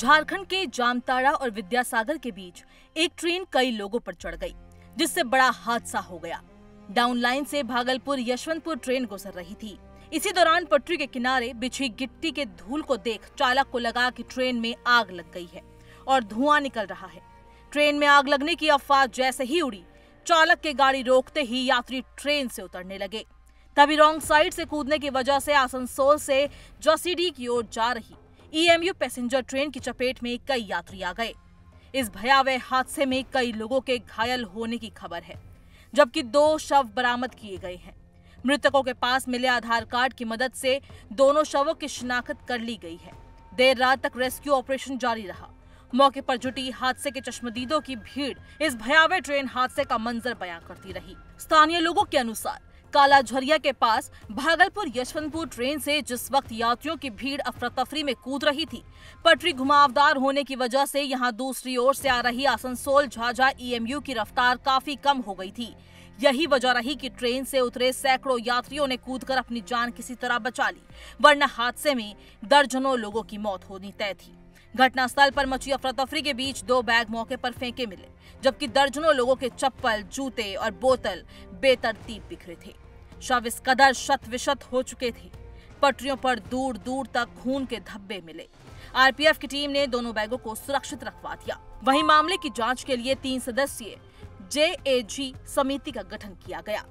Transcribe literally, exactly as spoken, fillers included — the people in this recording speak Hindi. झारखंड के जामताड़ा और विद्यासागर के बीच एक ट्रेन कई लोगों पर चढ़ गई, जिससे बड़ा हादसा हो गया। डाउन लाइन से भागलपुर यशवंतपुर ट्रेन गुजर रही थी। इसी दौरान पटरी के किनारे बिछी गिट्टी के धूल को देख चालक को लगा कि ट्रेन में आग लग गई है और धुआं निकल रहा है। ट्रेन में आग लगने की अफवाह जैसे ही उड़ी, चालक के गाड़ी रोकते ही यात्री ट्रेन से उतरने लगे। तभी रॉन्ग साइड से कूदने की वजह से आसनसोल से जसीडीह की ओर जा रही E M U passenger train की चपेट में कई यात्री आ गए। इस भयावह हादसे में कई लोगों के घायल होने की खबर है, जबकि दो शव बरामद किए गए हैं। मृतकों के पास मिले आधार कार्ड की मदद से दोनों शवों की शिनाख्त कर ली गई है। देर रात तक रेस्क्यू ऑपरेशन जारी रहा। मौके पर जुटी हादसे के चश्मदीदों की भीड़ इस भयावह ट्रेन हादसे का मंजर बयां करती रही। स्थानीय लोगों के अनुसार कालाझरिया के पास भागलपुर यशवंतपुर ट्रेन से जिस वक्त यात्रियों की भीड़ अफरा तफरी में कूद रही थी, पटरी घुमावदार होने की वजह से यहां दूसरी ओर से आ रही Asansol Jhajha E M U की रफ्तार काफी कम हो गई थी। यही वजह रही कि ट्रेन से उतरे सैकड़ों यात्रियों ने कूदकर अपनी जान किसी तरह बचा ली, वरना हादसे में दर्जनों लोगों की मौत होनी तय थी। घटनास्थल पर मची अफरा तफरी के बीच दो बैग मौके पर फेंके मिले, जबकि दर्जनों लोगों के चप्पल, जूते और बोतल बेतरतीब बिखरे थे। शव इस कदर शत विशत हो चुके थे, पटरियों पर दूर दूर तक खून के धब्बे मिले। आर पी एफ की टीम ने दोनों बैगों को सुरक्षित रखवा दिया। वहीं मामले की जांच के लिए तीन सदस्यीय जे ए जी समिति का गठन किया गया।